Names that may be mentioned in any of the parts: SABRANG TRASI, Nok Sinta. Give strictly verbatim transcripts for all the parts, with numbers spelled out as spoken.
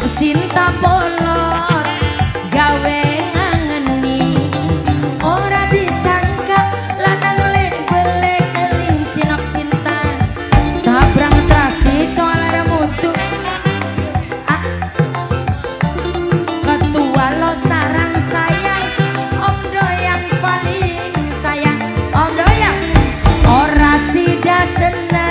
Nok Sinta polos gawe ngangeni, ora disangka lanang lele kelinci. Nok Sinta sabrang terasi soalnya muncul ah. Ketua lo sarang sayang, om doyang paling sayang, om doyang ora sida senang.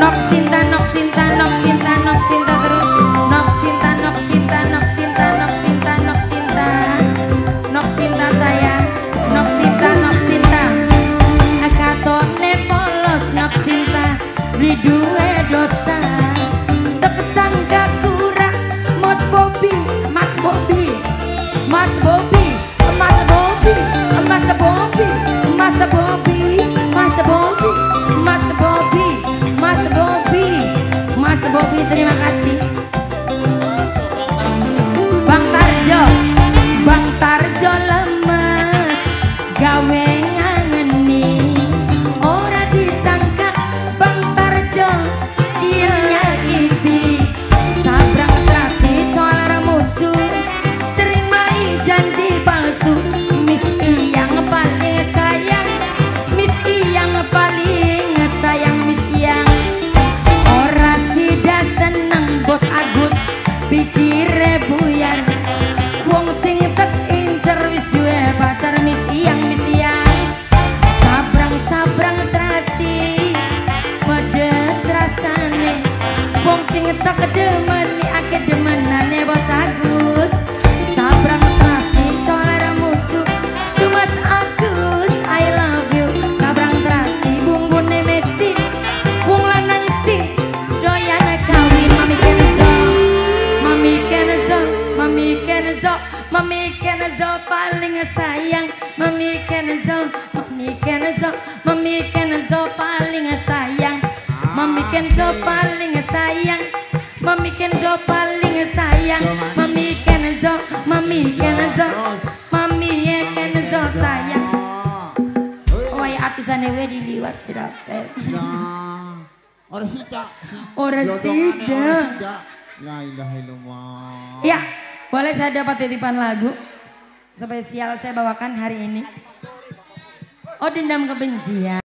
Nok Sinta, Nok Sinta, Nok Sinta, Nok Sinta terus. Nok Sinta, Nok Sinta, Nok Sinta, Nok Sinta, Nok Sinta, Nok Sinta sayang. Nok Sinta, Nok Sinta, katone polos. Nok Sinta beli duwe dosa, tersangka kurang. Mas Bobi, Mas Bobi, Mas Bobi, Mas Bobi, Mas Bobi, Mas Bobi, Mas Bobi, Mas Bobi, Mas Bobi, Mas Bobi, terima kasih. Bang Tarjo, Bang Tarjo lemes gawe ngangeni, ora disangka Bang Tarjo dia nyakiti. Sabrak terasi soal muncul, sering main janji palsu. Miski yang paling sayang, Miski yang paling sayang, Miski yang pikire buyar, wong sing tek incer wis duwe pacar. Mis iyang, mis iyang, sabrang sabrang terasi pedes rasane, wong sing tek demeni akeh demenane bos Agus. Sabrang terasi colara mucu Dumas Agus, I love you. Sabrang terasi bumbune mecin, wong lanang sing doyane kawin. Mami Kenzo, Mami Kenzo, Mami Kenzo, Mami Kenzo paling sayang. Mami Kenzo, Mami Kenzo, Mami Kenzo paling sayang. Mami Kenzo paling sayang, Mami Kenzo paling sayang. Mami Kenzo, Mami Kenzo, Mami Kenzo sayang. Oh ya atusane we diliwat sedap. Ora sida, ora sida. La ilaha illallah. Ya, boleh saya dapat titipan lagu spesial saya bawakan hari ini. Oh, dendam kebencian.